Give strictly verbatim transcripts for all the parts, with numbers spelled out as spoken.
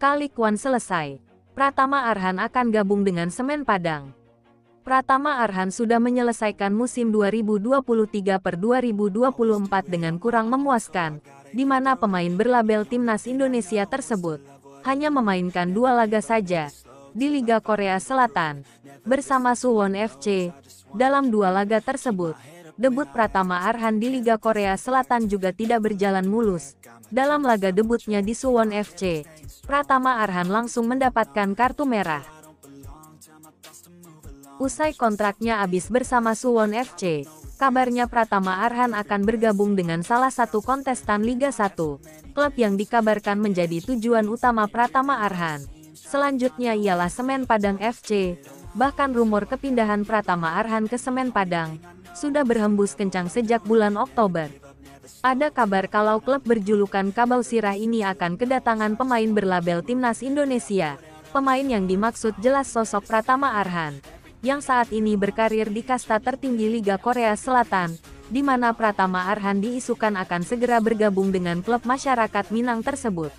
Sekali Kwan selesai, Pratama Arhan akan gabung dengan Semen Padang. Pratama Arhan sudah menyelesaikan musim dua ribu dua puluh tiga per dua ribu dua puluh empat dengan kurang memuaskan, di mana pemain berlabel Timnas Indonesia tersebut hanya memainkan dua laga saja di Liga Korea Selatan bersama Suwon F C. Dalam dua laga tersebut, debut Pratama Arhan di Liga Korea Selatan juga tidak berjalan mulus. Dalam laga debutnya di Suwon F C, Pratama Arhan langsung mendapatkan kartu merah. Usai kontraknya habis bersama Suwon F C, kabarnya Pratama Arhan akan bergabung dengan salah satu kontestan Liga satu, klub yang dikabarkan menjadi tujuan utama Pratama Arhan. Selanjutnya ialah Semen Padang F C. Bahkan rumor kepindahan Pratama Arhan ke Semen Padang sudah berhembus kencang sejak bulan Oktober. Ada kabar kalau klub berjulukan Kabau Sirah ini akan kedatangan pemain berlabel Timnas Indonesia. Pemain yang dimaksud jelas sosok Pratama Arhan, yang saat ini berkarir di kasta tertinggi Liga Korea Selatan, di mana Pratama Arhan diisukan akan segera bergabung dengan klub masyarakat Minang tersebut.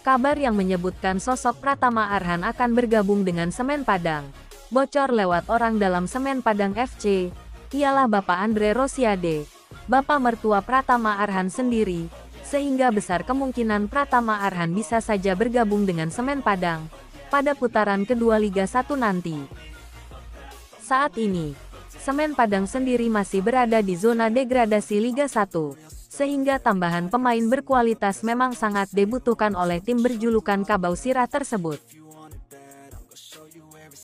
Kabar yang menyebutkan sosok Pratama Arhan akan bergabung dengan Semen Padang bocor lewat orang dalam Semen Padang F C, ialah Bapak Andre Rosiade, bapak mertua Pratama Arhan sendiri, sehingga besar kemungkinan Pratama Arhan bisa saja bergabung dengan Semen Padang pada putaran kedua Liga satu nanti. Saat ini, Semen Padang sendiri masih berada di zona degradasi Liga satu, sehingga tambahan pemain berkualitas memang sangat dibutuhkan oleh tim berjulukan Kabau Sirah tersebut.